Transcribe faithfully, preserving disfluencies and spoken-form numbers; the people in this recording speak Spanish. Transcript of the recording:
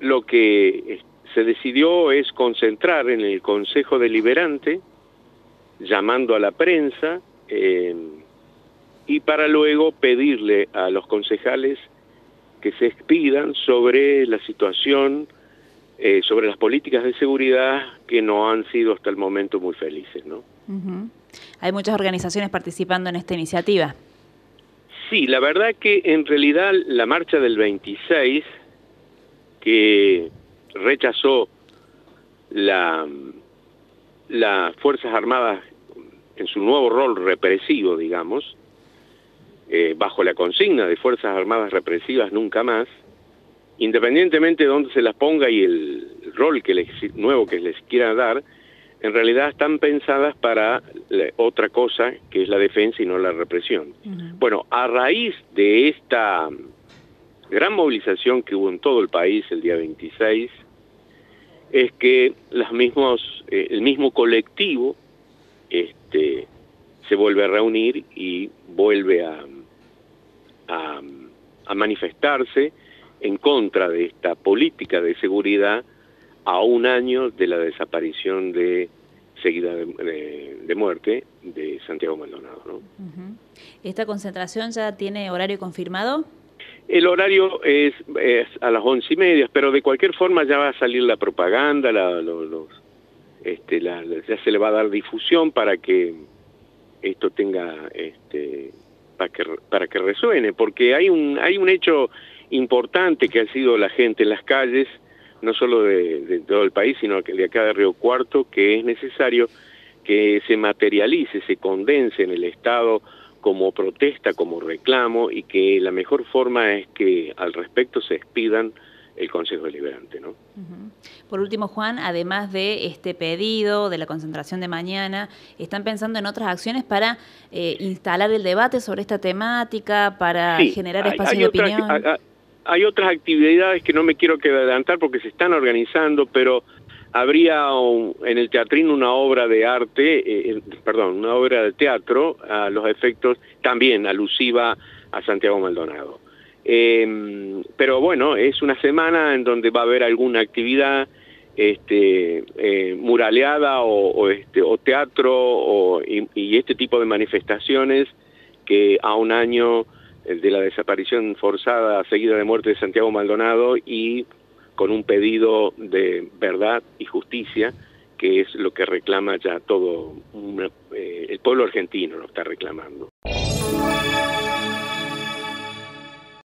lo que se decidió es concentrar en el Concejo Deliberante, llamando a la prensa, eh, y para luego pedirle a los concejales que se expidan sobre la situación, eh, sobre las políticas de seguridad que no han sido hasta el momento muy felices, ¿no? Uh-huh. Hay muchas organizaciones participando en esta iniciativa. Sí, la verdad que en realidad la marcha del veintiséis, que rechazó la, las Fuerzas Armadas en su nuevo rol represivo, digamos, eh, bajo la consigna de Fuerzas Armadas represivas nunca más, independientemente de dónde se las ponga y el rol que les, nuevo que les quiera dar, en realidad están pensadas para otra cosa, que es la defensa y no la represión. Uh-huh. Bueno, a raíz de esta gran movilización que hubo en todo el país el día veintiséis, es que las mismos, eh, el mismo colectivo este, se vuelve a reunir y vuelve a, a, a manifestarse en contra de esta política de seguridad a un año de la desaparición de seguida de, de, de muerte de Santiago Maldonado, ¿no? Uh-huh. ¿Esta concentración ya tiene horario confirmado? El horario es, es a las once y media, pero de cualquier forma ya va a salir la propaganda, la, los, los, este, la, ya se le va a dar difusión para que esto tenga, este, para que para que resuene, porque hay un hay un hecho importante que ha sido la gente en las calles, no solo de, de todo el país, sino de acá de Río Cuarto, que es necesario que se materialice, se condense en el Estado como protesta, como reclamo, y que la mejor forma es que al respecto se expidan el Concejo Deliberante, ¿no? Uh-huh. Por último, Juan, además de este pedido, de la concentración de mañana, ¿están pensando en otras acciones para eh, instalar el debate sobre esta temática, para sí, generar espacios hay, hay de otra, opinión? A, a, Hay otras actividades que no me quiero que adelantar porque se están organizando, pero habría un, en el teatrín una obra de arte, eh, perdón, una obra de teatro a los efectos también alusiva a Santiago Maldonado. Eh, pero bueno, es una semana en donde va a haber alguna actividad este, eh, muraleada o, o, este, o teatro o, y, y este tipo de manifestaciones que a un año de la desaparición forzada seguida de muerte de Santiago Maldonado y con un pedido de verdad y justicia, que es lo que reclama ya todo una, eh, el pueblo argentino lo está reclamando.